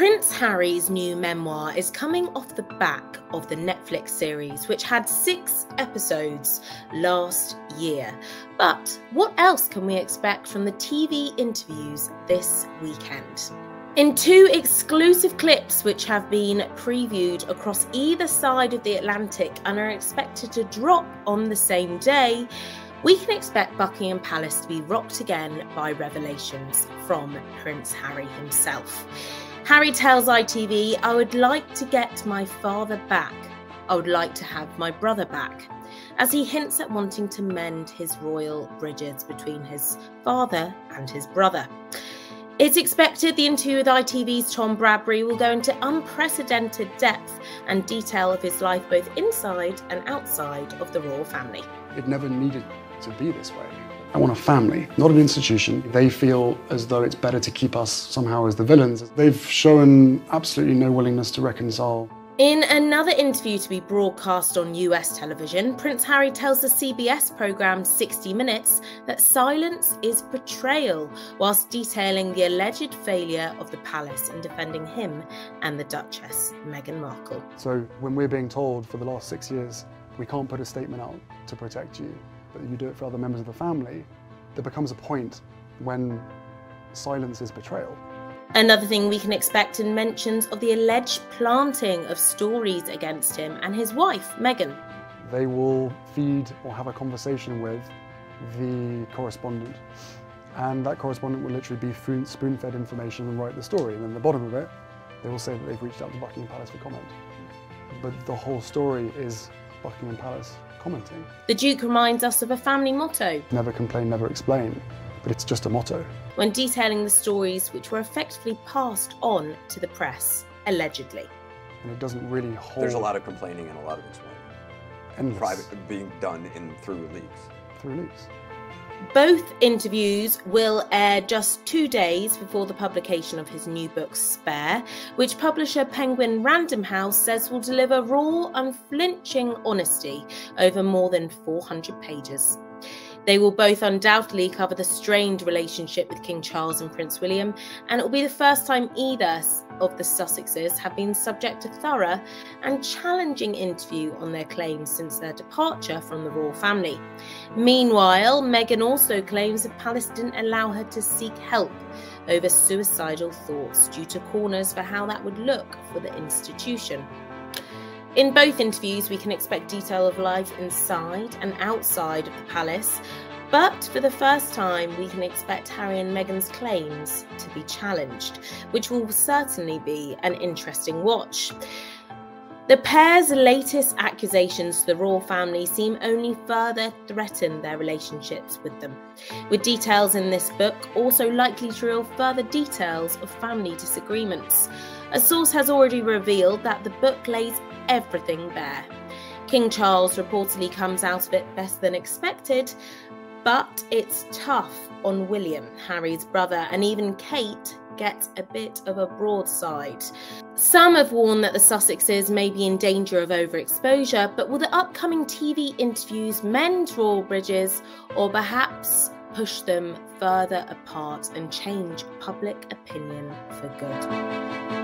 Prince Harry's new memoir is coming off the back of the Netflix series, which had 6 episodes last year. But what else can we expect from the TV interviews this weekend? In 2 exclusive clips which have been previewed across either side of the Atlantic and are expected to drop on the same day, we can expect Buckingham Palace to be rocked again by revelations from Prince Harry himself. Harry tells ITV, "I would like to get my father back. I would like to have my brother back," as he hints at wanting to mend his royal bridges between his father and his brother. It's expected the interview with ITV's Tom Bradbury will go into unprecedented depth and detail of his life both inside and outside of the royal family. It never needed to be this way. I want a family, not an institution. They feel as though it's better to keep us somehow as the villains. They've shown absolutely no willingness to reconcile. In another interview to be broadcast on US television, Prince Harry tells the CBS programme 60 Minutes that silence is betrayal, whilst detailing the alleged failure of the palace in defending him and the Duchess, Meghan Markle. So when we're being told for the last 6 years, we can't put a statement out to protect you, but you do it for other members of the family, there becomes a point when silence is betrayal. Another thing we can expect in mentions of the alleged planting of stories against him and his wife, Meghan. They will feed or have a conversation with the correspondent, and that correspondent will literally be spoon-fed information and write the story, and then at the bottom of it, they will say that they've reached out to Buckingham Palace for comment. But the whole story is Buckingham Palace commenting. The Duke reminds us of a family motto. Never complain, never explain. But it's just a motto. When detailing the stories which were effectively passed on to the press, allegedly. And it doesn't really hold. There's a lot of complaining and a lot of explaining. And private being done through leaks. Through leaks. Both interviews will air just 2 days before the publication of his new book, Spare, which publisher Penguin Random House says will deliver raw, unflinching honesty over more than 400 pages. They will both undoubtedly cover the strained relationship with King Charles and Prince William, and it will be the first time either of the Sussexes have been subject to thorough and challenging interview on their claims since their departure from the royal family. Meanwhile, Meghan also claims the palace didn't allow her to seek help over suicidal thoughts due to corners for how that would look for the institution. In both interviews, we can expect detail of life inside and outside of the palace, but for the first time, we can expect Harry and Meghan's claims to be challenged, which will certainly be an interesting watch. The pair's latest accusations to the royal family seem only further threaten their relationships with them, with details in this book also likely to reveal further details of family disagreements. A source has already revealed that the book lays everything bare. King Charles reportedly comes out of it better than expected, but it's tough on William, Harry's brother, and even Kate gets a bit of a broadside. Some have warned that the Sussexes may be in danger of overexposure, but will the upcoming TV interviews mend royal bridges, or perhaps push them further apart and change public opinion for good?